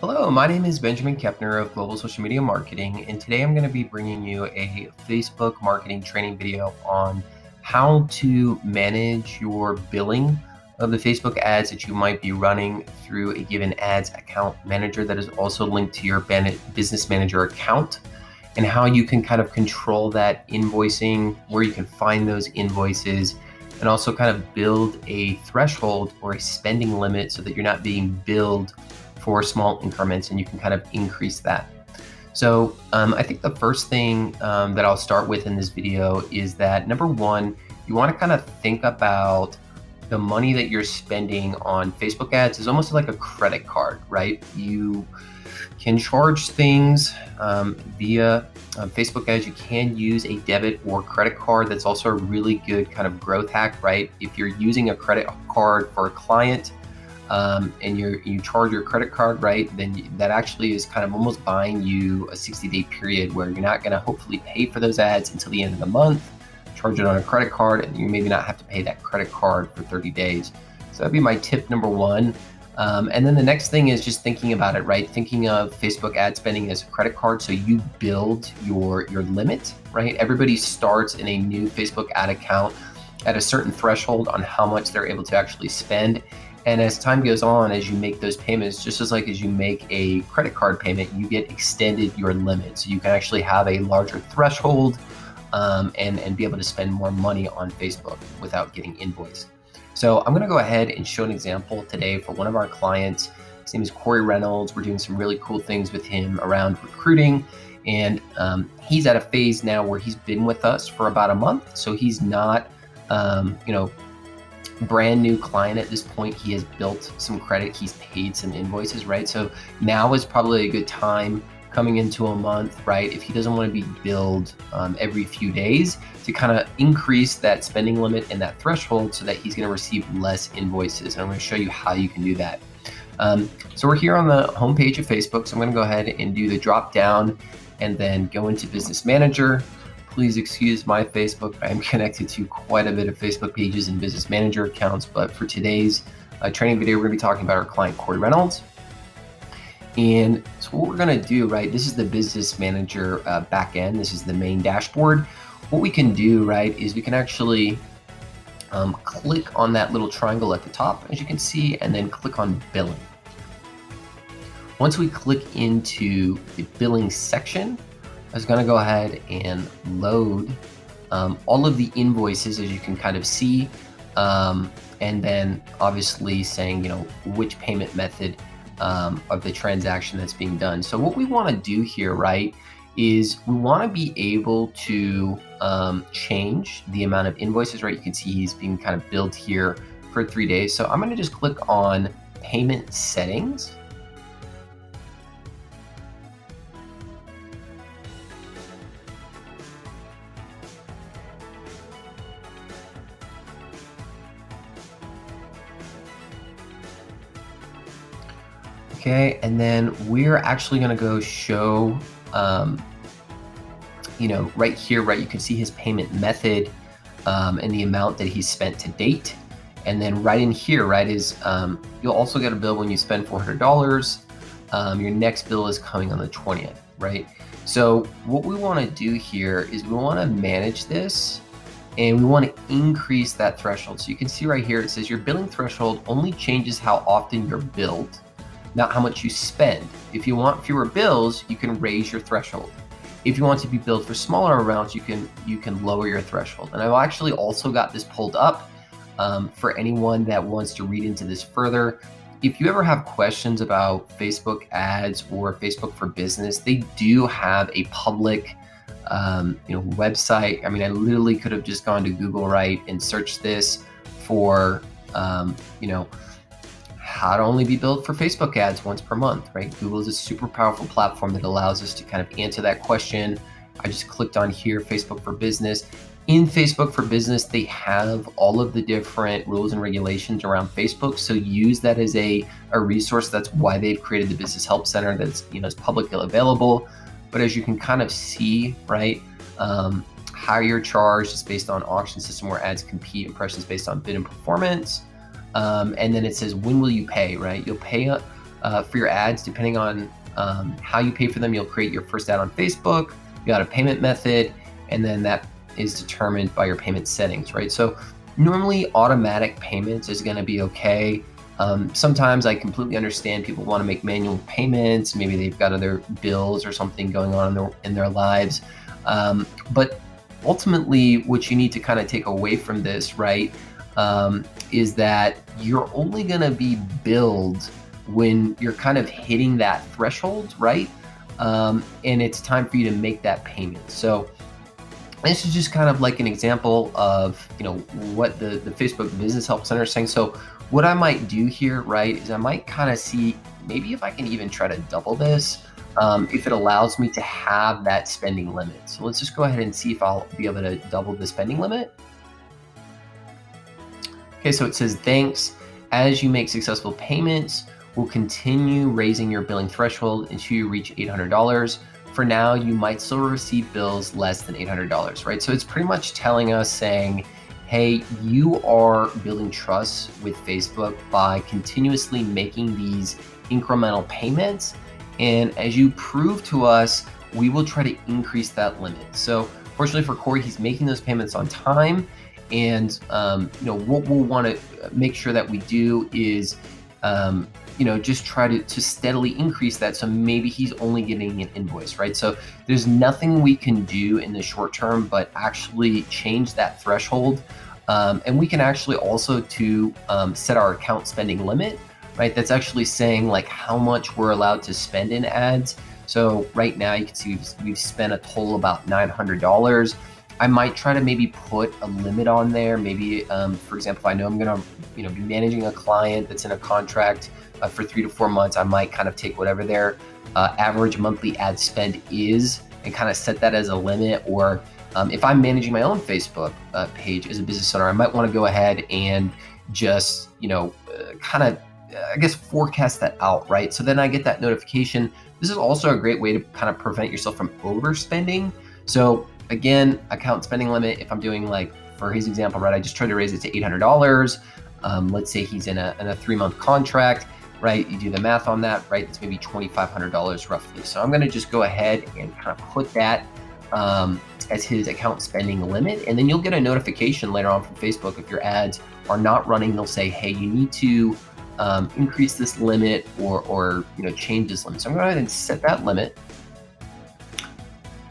Hello, my name is Benjamin Kepner of Global Social Media Marketing, and today I'm going to be bringing you a Facebook marketing training video on how to manage your billing of the Facebook ads that you might be running through a given ads account manager that is also linked to your business manager account, and how you can kind of control that invoicing, where you can find those invoices, and also kind of build a threshold or a spending limit so that you're not being billed for small increments and you can kind of increase that. So I think the first thing that I'll start with in this video is that number one, you want to kind of think about the money that you're spending on Facebook ads is almost like a credit card, right? You can charge things via Facebook ads. You can use a debit or credit card. That's also a really good kind of growth hack, right? If you're using a credit card for a client and you charge your credit card, right, then that actually is kind of almost buying you a 60-day period where you're not going to hopefully pay for those ads until the end of the month. Charge it on a credit card, and you maybe not have to pay that credit card for 30 days. So that'd be my tip number one. And then the next thing is just thinking about it, right? Thinking of Facebook ad spending as a credit card. So you build your limit, right? Everybody starts in a new Facebook ad account at a certain threshold on how much they're able to actually spend. And as time goes on, as you make those payments, just as you make a credit card payment, you get extended your limit. So you can actually have a larger threshold and be able to spend more money on Facebook without getting invoiced. So I'm gonna go ahead and show an example today for one of our clients. His name is Corey Reynolds. We're doing some really cool things with him around recruiting. And he's at a phase now where he's been with us for about a month. So he's not, brand new client at this point. He has built some credit, he's paid some invoices, right? So now is probably a good time coming into a month, right? If he doesn't want to be billed every few days, to kind of increase that spending limit and that threshold so that he's going to receive less invoices. And I'm going to show you how you can do that. So we're here on the homepage of Facebook. So I'm going to go ahead and do the drop down and then go into Business Manager. Please excuse my Facebook. I'm connected to quite a bit of Facebook pages and business manager accounts, but for today's training video, we're gonna be talking about our client, Corey Reynolds. And so what we're gonna do, right, this is the business manager back end. This is the main dashboard. What we can do, right, is we can actually click on that little triangle at the top, as you can see, and then click on billing. Once we click into the billing section, I was gonna go ahead and load all of the invoices, as you can kind of see, and then obviously saying, you know, which payment method of the transaction that's being done. So what we wanna do here, right, is we wanna be able to change the amount of invoices, right? You can see he's being kind of billed here for 3 days. So I'm gonna just click on payment settings. Okay, and then we're actually gonna go show, you know, right here, right? You can see his payment method and the amount that he's spent to date. And then right in here, right, is you'll also get a bill when you spend $400. Your next bill is coming on the 20th, right? So what we wanna do here is we wanna manage this and we wanna increase that threshold. So you can see right here, it says your billing threshold only changes how often you're billed, not how much you spend. If you want fewer bills, you can raise your threshold. If you want to be billed for smaller amounts, you can lower your threshold. And I've actually also got this pulled up for anyone that wants to read into this further. If you ever have questions about Facebook ads or Facebook for Business, they do have a public website. I mean, I literally could have just gone to Google, right, and searched this for, how to only be billed for Facebook ads once per month, right? Google is a super powerful platform that allows us to kind of answer that question. I just clicked on here, Facebook for Business. In Facebook for Business, they have all of the different rules and regulations around Facebook. So use that as a resource. That's why they've created the Business Help Center that's, you know, is publicly available. But as you can kind of see, right, how you're charged is based on auction system where ads compete, impressions based on bid and performance. And then it says, when will you pay, right? You'll pay for your ads, depending on how you pay for them. You'll create your first ad on Facebook, you got a payment method, and then that is determined by your payment settings, right? So normally automatic payments is gonna be okay. Sometimes I completely understand people wanna make manual payments, maybe they've got other bills or something going on in their lives. But ultimately what you need to kind of take away from this, right, is that you're only gonna be billed when you're kind of hitting that threshold, right? And it's time for you to make that payment. So this is just kind of like an example of, you know, what the Facebook Business Help Center is saying. So what I might do here, right, is I might kind of see maybe if I can even try to double this, if it allows me to have that spending limit. So let's just go ahead and see if I'll be able to double the spending limit. Okay, so it says, thanks. As you make successful payments, we'll continue raising your billing threshold until you reach $800. For now, you might still receive bills less than $800, right? So it's pretty much telling us, saying, hey, you are building trust with Facebook by continuously making these incremental payments. And as you prove to us, we will try to increase that limit. So fortunately for Corey, he's making those payments on time. And you know, what we'll want to make sure that we do is, you know, just try to steadily increase that. So maybe he's only getting an invoice, right? So there's nothing we can do in the short term, but actually change that threshold. And we can actually also set our account spending limit, right? That's actually saying like how much we're allowed to spend in ads. So right now you can see we've spent a total about $900. I might try to maybe put a limit on there. Maybe, for example, if I know I'm gonna, you know, be managing a client that's in a contract for 3 to 4 months, I might kind of take whatever their average monthly ad spend is and kind of set that as a limit. Or if I'm managing my own Facebook page as a business owner, I might want to go ahead and just, you know, kind of, I guess, forecast that out, right? So then I get that notification. This is also a great way to kind of prevent yourself from overspending. So again, account spending limit, if I'm doing like, for his example, right, I just tried to raise it to $800. Let's say he's in a 3-month contract, right? You do the math on that, right? It's maybe $2,500 roughly. So I'm gonna just go ahead and kind of put that as his account spending limit. And then you'll get a notification later on from Facebook if your ads are not running. They'll say, hey, you need to increase this limit or you know, change this limit. So I'm gonna go ahead and set that limit.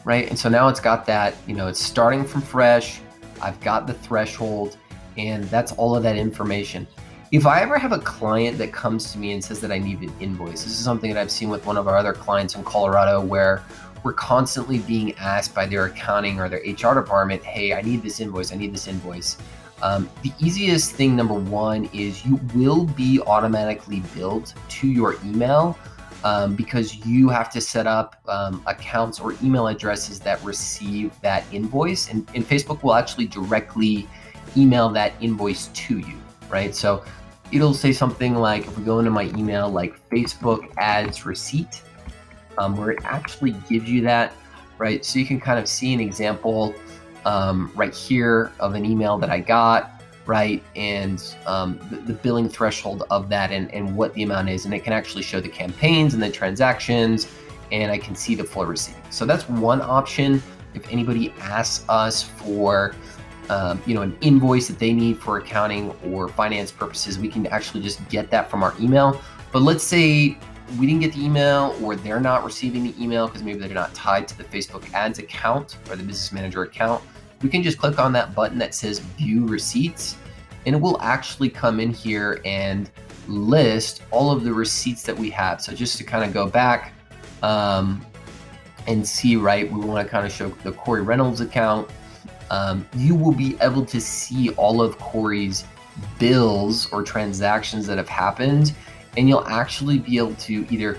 Right, and so now it's got that, you know, it's starting from fresh, I've got the threshold, and that's all of that information. If I ever have a client that comes to me and says that I need an invoice, this is something that I've seen with one of our other clients in Colorado where we're constantly being asked by their accounting or their HR department, hey, I need this invoice, I need this invoice. The easiest thing, number one, is you will be automatically billed to your email, because you have to set up accounts or email addresses that receive that invoice, and Facebook will actually directly email that invoice to you, right? So it'll say something like, if we go into my email, like Facebook ads receipt, where it actually gives you that, right? So you can kind of see an example right here of an email that I got, right? And the billing threshold of that and what the amount is. And it can actually show the campaigns and the transactions, and I can see the full receipt. So that's one option. If anybody asks us for you know, an invoice that they need for accounting or finance purposes, we can actually just get that from our email. But let's say we didn't get the email, or they're not receiving the email because maybe they're not tied to the Facebook ads account or the business manager account. We can just click on that button that says view receipts, and it will actually come in here and list all of the receipts that we have. So just to kind of go back and see, right, we want to kind of show the Corey Reynolds account. You will be able to see all of Corey's bills or transactions that have happened, and you'll actually be able to either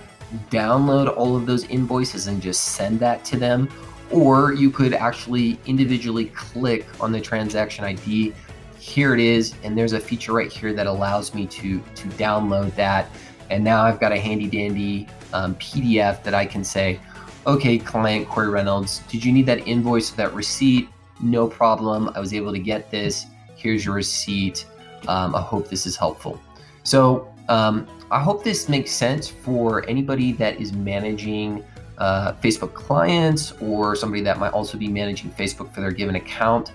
download all of those invoices and just send that to them, or you could actually individually click on the transaction ID. Here it is, and there's a feature right here that allows me to download that. And now I've got a handy dandy PDF that I can say, okay, client Corey Reynolds, did you need that invoice or that receipt? No problem, I was able to get this. Here's your receipt. I hope this is helpful. So I hope this makes sense for anybody that is managing Facebook clients, or somebody that might also be managing Facebook for their given account.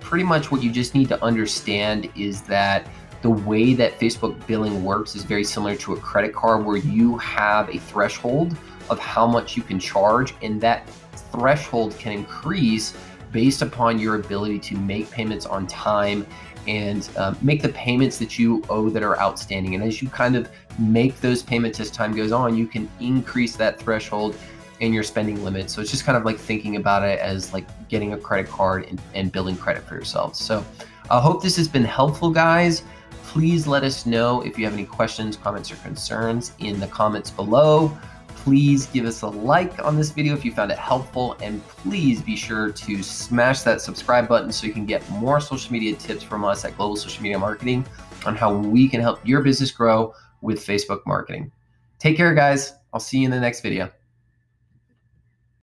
Pretty much what you just need to understand is that the way that Facebook billing works is very similar to a credit card, where you have a threshold of how much you can charge, and that threshold can increase based upon your ability to make payments on time and make the payments that you owe that are outstanding. And as you kind of make those payments as time goes on, you can increase that threshold and your spending limit. So it's just kind of like thinking about it as like getting a credit card and building credit for yourselves. So I hope this has been helpful, guys. Please let us know if you have any questions, comments, or concerns in the comments below. Please give us a like on this video if you found it helpful, and please be sure to smash that subscribe button so you can get more social media tips from us at Global Social Media Marketing on how we can help your business grow with Facebook marketing. Take care, guys. I'll see you in the next video.